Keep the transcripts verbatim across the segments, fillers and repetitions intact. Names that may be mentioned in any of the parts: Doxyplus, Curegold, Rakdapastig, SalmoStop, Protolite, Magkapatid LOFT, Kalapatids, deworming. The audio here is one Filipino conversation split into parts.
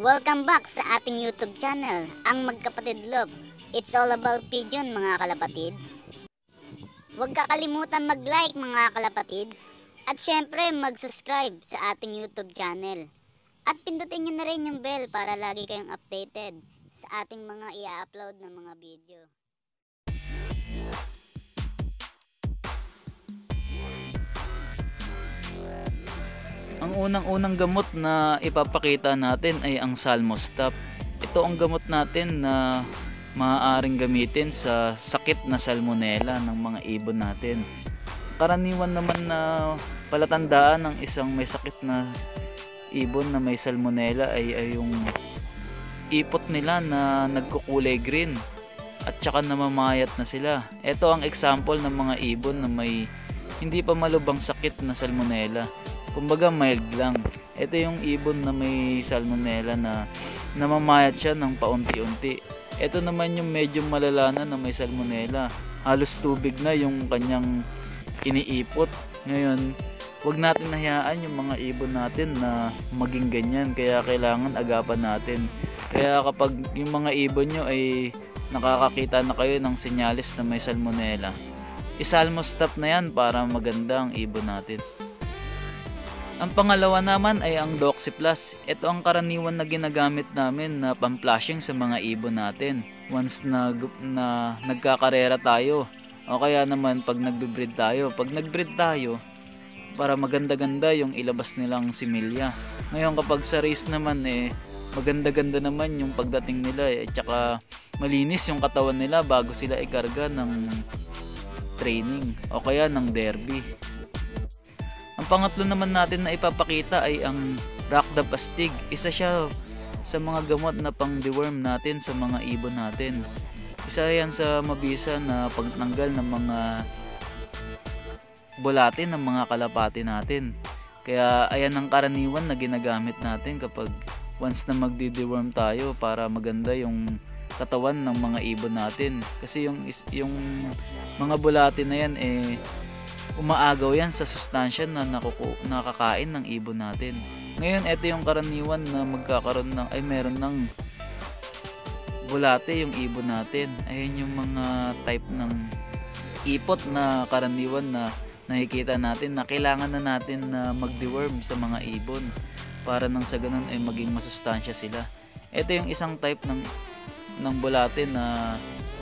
Welcome back sa ating YouTube channel, ang Magkapatid Loft. It's all about pigeon mga kalapatids. Huwag kakalimutan mag-like mga kalapatids at syempre mag-subscribe sa ating YouTube channel. At pindutin nyo na rin yung bell para lagi kayong updated sa ating mga i-upload na mga video. Ang unang-unang gamot na ipapakita natin ay ang SalmoStop. Ito ang gamot natin na maaaring gamitin sa sakit na salmonella ng mga ibon natin. Karaniwan naman na palatandaan ng isang may sakit na ibon na may salmonella ay, ay yung ipot nila na nagkukulay green at saka namamayat na sila. Ito ang example ng mga ibon na may hindi pa malubhang sakit na salmonella. Kumbaga mild lang. Ito yung ibon na may salmonella na namamayat siya ng paunti-unti. Ito naman yung medyo malala na na may salmonella. Halos tubig na yung kanyang iniipot. Ngayon, wag natin hayaan yung mga ibon natin na maging ganyan. Kaya kailangan agapan natin. Kaya kapag yung mga ibon nyo ay nakakakita na kayo ng senyales na may salmonella, isalmostop na yan para maganda ang ibon natin. Ang pangalawa naman ay ang Doxyplus. Ito ang karaniwan na ginagamit namin na pamplashing sa mga ibon natin. Once na, na nagkakarera tayo o kaya naman pag nagbe-breed tayo. Pag nag-breed tayo, para maganda-ganda yung ilabas nilang similya. Ngayon kapag sa race naman eh, maganda-ganda naman yung pagdating nila eh. At saka malinis yung katawan nila bago sila ikarga ng training o kaya ng derby. Ang pangatlo naman natin na ipapakita ay ang Rakdapastig. Isa siya sa mga gamot na pang deworm natin sa mga ibon natin. Isa yan sa mabisa na pagtanggal ng mga bulate ng mga kalapati natin. Kaya ayan ang karaniwan na ginagamit natin kapag once na magdi-deworm tayo para maganda yung katawan ng mga ibon natin. Kasi yung, yung mga bulate na yan eh umaagaw yan sa sustansya na nakuku nakakain ng ibon natin. Ngayon, ito yung karaniwan na magkakaroon ng, ay meron ng bulate yung ibon natin. Ayun yung mga type ng ipot na karaniwan na nakikita natin na kailangan na natin na mag-deworm sa mga ibon para nang sa ganun ay maging masustansya sila. Ito yung isang type ng, ng bulate na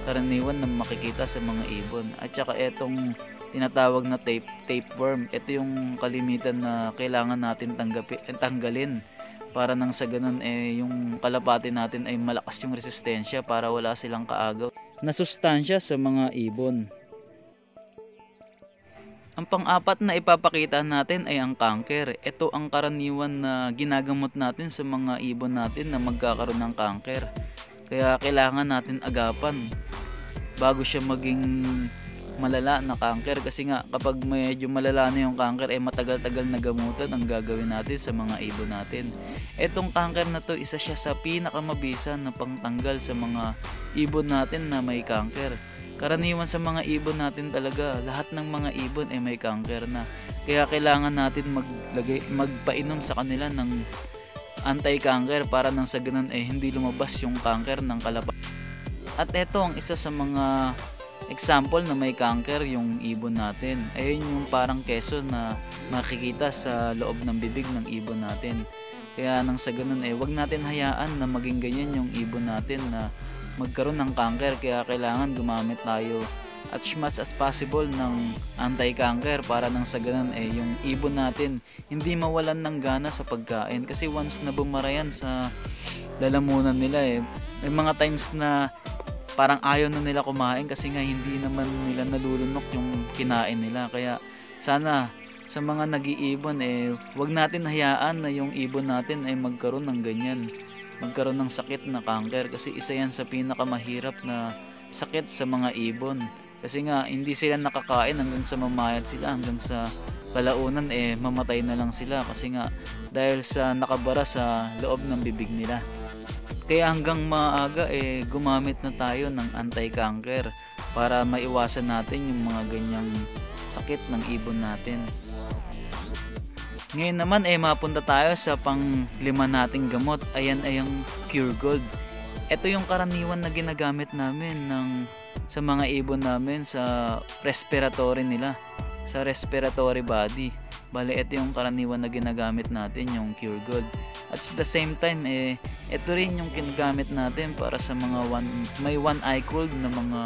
karaniwan na makikita sa mga ibon. At saka etong tinatawag na tape, tapeworm. Ito yung kalimitan na kailangan natin tanggapin, tanggalin para nang sa ganun eh, yung kalapati natin ay malakas yung resistensya para wala silang kaagaw na sustansya sa mga ibon. Ang pang-apat na ipapakita natin ay ang kanker. Ito ang karaniwan na ginagamot natin sa mga ibon natin na magkakaroon ng kanker. Kaya kailangan natin agapan bago siya maging malala na kanker, kasi nga kapag medyo malala na yung kanker ay eh, matagal-tagal na gamutan ang gagawin natin sa mga ibon natin. Etong kanker na to, isa siya sa pinakamabisa na pangtanggal sa mga ibon natin na may kanker. Karaniwan sa mga ibon natin talaga, lahat ng mga ibon ay eh, may kanker na. Kaya kailangan natin maglagay, magpainom sa kanila ng anti-kanker para nang sa ganun ay eh, hindi lumabas yung kanker ng kalapati. At eto ang isa sa mga example na may kanker yung ibon natin. Ayun yung parang keso na makikita sa loob ng bibig ng ibon natin. Kaya nang sa ganun eh, wag natin hayaan na maging ganyan yung ibon natin na magkaroon ng kanker. Kaya kailangan gumamit tayo at much as possible ng anti-kanker para nang sa ganun eh, yung ibon natin hindi mawalan ng gana sa pagkain. Kasi once na bumarayan sa lalamunan nila eh, may mga times na parang ayaw na nila kumain kasi nga hindi naman nila nalulunok yung kinain nila. Kaya sana sa mga nag-iibon eh, wag natin hayaan na yung ibon natin ay magkaroon ng ganyan, magkaroon ng sakit na kanker, kasi isa yan sa pinakamahirap na sakit sa mga ibon. Kasi nga hindi sila nakakain hanggang sa mamayat sila, hanggang sa kalaunan eh mamatay na lang sila kasi nga dahil sa nakabara sa loob ng bibig nila. Kaya hanggang maaga eh gumamit na tayo ng anti-kanker para maiwasan natin yung mga ganyang sakit ng ibon natin. Ngayon naman ay eh, mapunta tayo sa panglima nating gamot. Ayan ay ang Curegold. Ito yung karaniwan na ginagamit namin ng, sa mga ibon namin sa respiratory nila. Sa respiratory body. Bale, ito yung karaniwan na ginagamit natin, yung Curegold. At the same time, eh, ito rin yung ginagamit natin para sa mga one, may one eye cold na mga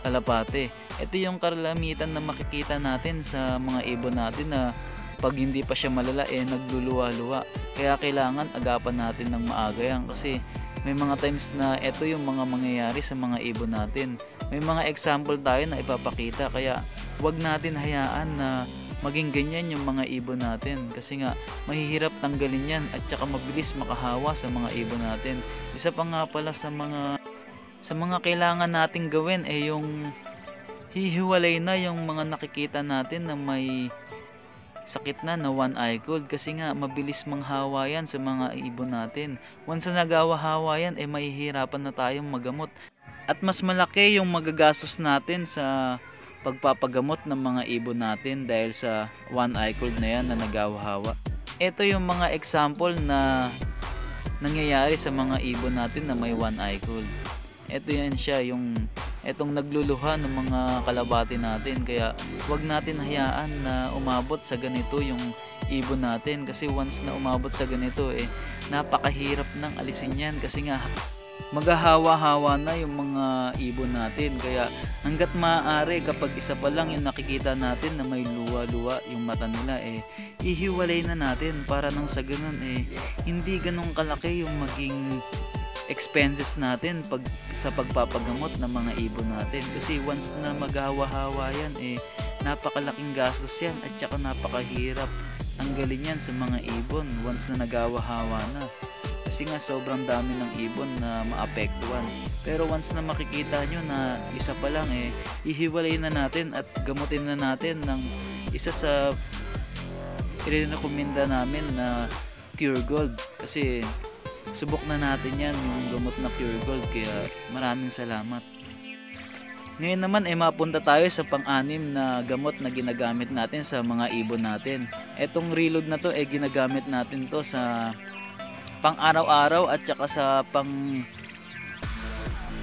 kalapate. Ito yung kalamitan na makikita natin sa mga ibon natin na pag hindi pa siya malala, eh, nagluluwa-luwa. Kaya kailangan agapan natin ng maaga yan kasi may mga times na ito yung mga mangyayari sa mga ibon natin. May mga example tayo na ipapakita kaya wag natin hayaan na maging ganyan yung mga ibon natin kasi nga mahihirap tanggalin yan at saka mabilis makahawa sa mga ibon natin. Isa pa nga pala sa mga sa mga kailangan nating gawin ay eh yung hihiwalay na yung mga nakikita natin na may sakit na na one eye cold kasi nga mabilis manghawa yan sa mga ibon natin. Once na nagawa-hawa yan ay eh mahihirapan na tayong magamot at mas malaki yung magagastos natin sa pagpapagamot ng mga ibon natin dahil sa one eye cold na yan na nagawahawa. Ito yung mga example na nangyayari sa mga ibon natin na may one eye cold. Ito yan siya, yung etong nagluluha ng mga kalabati natin kaya wag natin hayaan na umabot sa ganito yung ibon natin kasi once na umabot sa ganito eh napakahirap nang alisin yan kasi nga maghahawa-hawa na yung mga ibon natin kaya hanggat maaari kapag isa pa lang yung nakikita natin na may luwa-luwa yung mata nila eh ihiwalay na natin para nang sa ganun eh hindi ganun kalaki yung maging expenses natin pag sa pagpapagamot ng mga ibon natin kasi once na maghahawa-hawa yan eh napakalaking gastos yan at saka napakahirap tanggalin yan sa mga ibon once na naghahawa-hawa na. Kasi nga sobrang dami ng ibon na maapektuhan. Pero once na makikita nyo na isa pa lang eh, ihiwalay na natin at gamutin na natin ng isa sa i-recommenda namin na Curegold. Kasi subok na natin yan yung gamot na Curegold kaya maraming salamat. Ngayon naman ay eh, mapunta tayo sa pang-anim na gamot na ginagamit natin sa mga ibon natin. Etong reload na to eh ginagamit natin to sa pang araw-araw at saka sa pang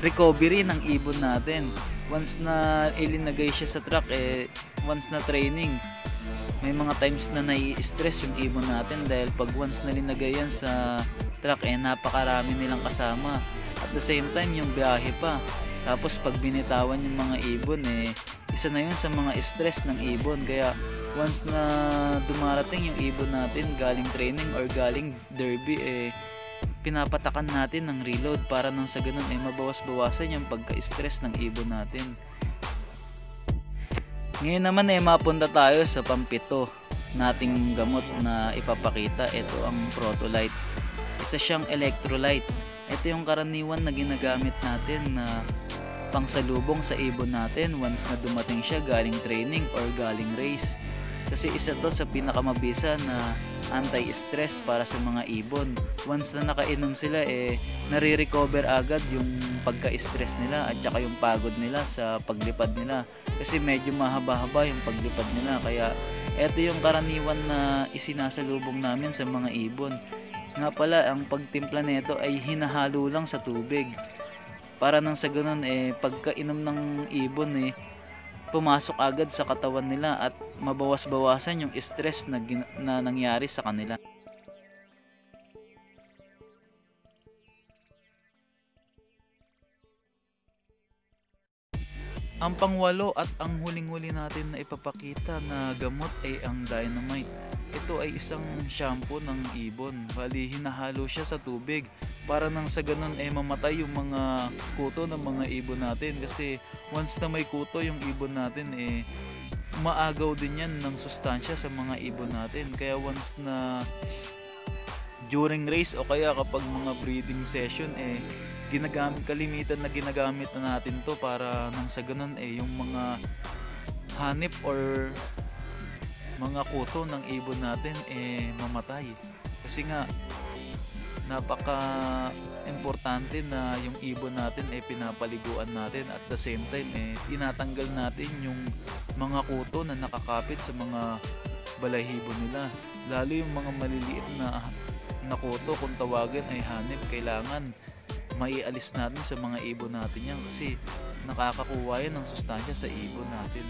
recovery ng ibon natin. Once na ilinagay siya sa truck eh, once na training, may mga times na nai-stress yung ibon natin dahil pag once na linagay yan sa truck eh napakarami nilang kasama at the same time yung biyahe pa, tapos pag binitawan yung mga ibon eh isa na yun sa mga stress ng ibon kaya once na dumarating yung ibon natin galing training or galing derby eh pinapatakan natin ng reload para nang sa ganun eh mabawas-bawasan yung pagka-stress ng ibon natin. Ngayon naman eh mapunta tayo sa pampito nating gamot na ipapakita. Ito ang Protolite, isa siyang electrolyte. Ito yung karaniwan na ginagamit natin na pangsalubong sa ibon natin once na dumating siya galing training or galing race kasi isa to sa pinakamabisa na anti-stress para sa mga ibon. Once na nakainom sila eh nare-recover agad yung pagka-stress nila at saka yung pagod nila sa paglipad nila kasi medyo mahaba-haba yung paglipad nila kaya ito yung karaniwan na isinasalubong namin sa mga ibon. Nga pala ang pagtimpla nito ay hinahalo lang sa tubig para nang sa ganun eh pagkainom ng ibon eh pumasok agad sa katawan nila at mabawas-bawasan yung stress na, na nangyari sa kanila. Ang pangwalo at ang huling-huli natin na ipapakita na gamot ay ang Dynamite. Ito ay isang shampoo ng ibon. Bali hinahalo siya sa tubig para nang sa ganun ay eh, mamatay yung mga kuto ng mga ibon natin kasi once na may kuto yung ibon natin eh maagaw din yan ng sustansya sa mga ibon natin kaya once na during race o kaya kapag mga breeding session eh ginagamit, kalimitan na ginagamit na natin to para nang sa ganun eh yung mga hanip or mga kuto ng ibon natin eh mamatay kasi nga napaka importante na yung ibon natin eh pinapaliguan natin at the same time eh tinatanggal natin yung mga kuto na nakakapit sa mga balahibo nila Lalo yung mga maliliit na nakoto kung tawagin ay hanip, kailangan maialis natin sa mga ibon natin yan kasi nakakakuha yan ng sustansya sa ibon natin.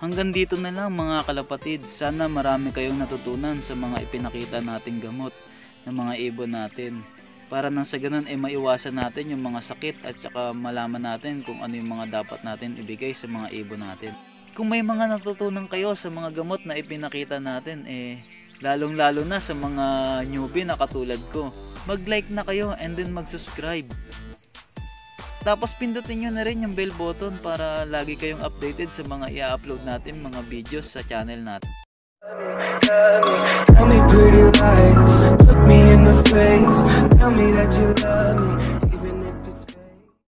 Hanggang dito na lang mga kalapatid, sana marami kayong natutunan sa mga ipinakita nating gamot ng mga ibon natin. Para nang sa ganun ay maiwasan natin yung mga sakit at saka malaman natin kung ano yung mga dapat natin ibigay sa mga ibon natin. Kung may mga natutunan kayo sa mga gamot na ipinakita natin, eh lalong lalo na sa mga newbie na katulad ko, mag-like na kayo and then mag-subscribe. Tapos pindutin nyo na rin yung bell button para lagi kayong updated sa mga i-upload natin mga videos sa channel natin. Tell me pretty lies, look me in the face, tell me that you love me.